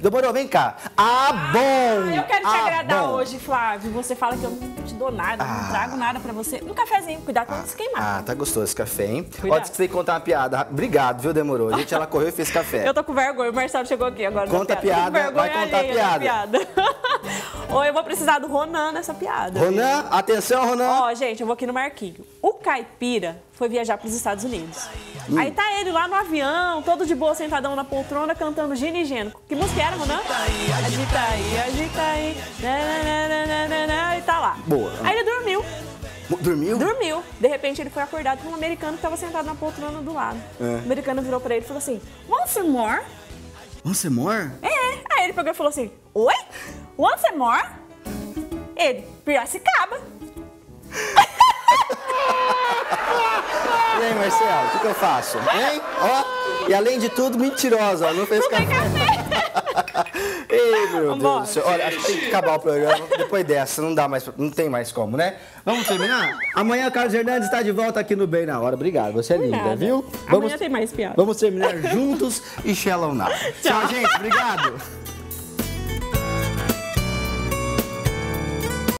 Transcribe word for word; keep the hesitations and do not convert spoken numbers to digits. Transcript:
Demorou, vem cá. Ah, bom! Ah, eu quero te ah, agradar bom. hoje, Flávio. Você fala que eu não te dou nada, ah. não trago nada pra você. Um cafezinho, cuidado pra ah. não se queimar. Ah, tá gostoso esse café, hein? Cuidado. Ó, disse que você tem que contar uma piada. Obrigado, viu? Demorou. Gente, ela correu e fez café. Eu tô com vergonha. O Marcelo chegou aqui agora. Conta a piada, piada. vai contar a piada. piada. Ou eu vou precisar do Ronan nessa piada. Ronan, viu? Atenção, Ronan. Ó, gente, eu vou aqui no Marquinho. O caipira foi viajar pros Estados Unidos. Hum. Aí tá ele lá no avião, todo de boa, sentadão na poltrona, cantando Gino e Gênio. Que música era, Ronan? Agita aí, agita aí, e tá lá. Boa. Aí ele dormiu. Dormiu? Dormiu. De repente ele foi acordado por um americano que tava sentado na poltrona do lado. É. O americano virou pra ele e falou assim, once more? Once more? É. Aí ele pegou e falou assim, oi? Once more? Ele, Piracicaba. E aí, Marcelo, o que, que eu faço? Hein? Ó, e além de tudo, mentirosa, não fez não café. café. Ei, meu Vamos Deus do céu. Olha, acho que tem que acabar o programa depois dessa, não dá mais, não tem mais como, né? Vamos terminar? Amanhã, Carlos Hernandes está de volta aqui no Bem na Hora. Obrigado, você é Por linda, nada. viu? Vamos, Amanhã tem mais piada. Vamos terminar juntos e Shalom now. Tchau, gente, obrigado.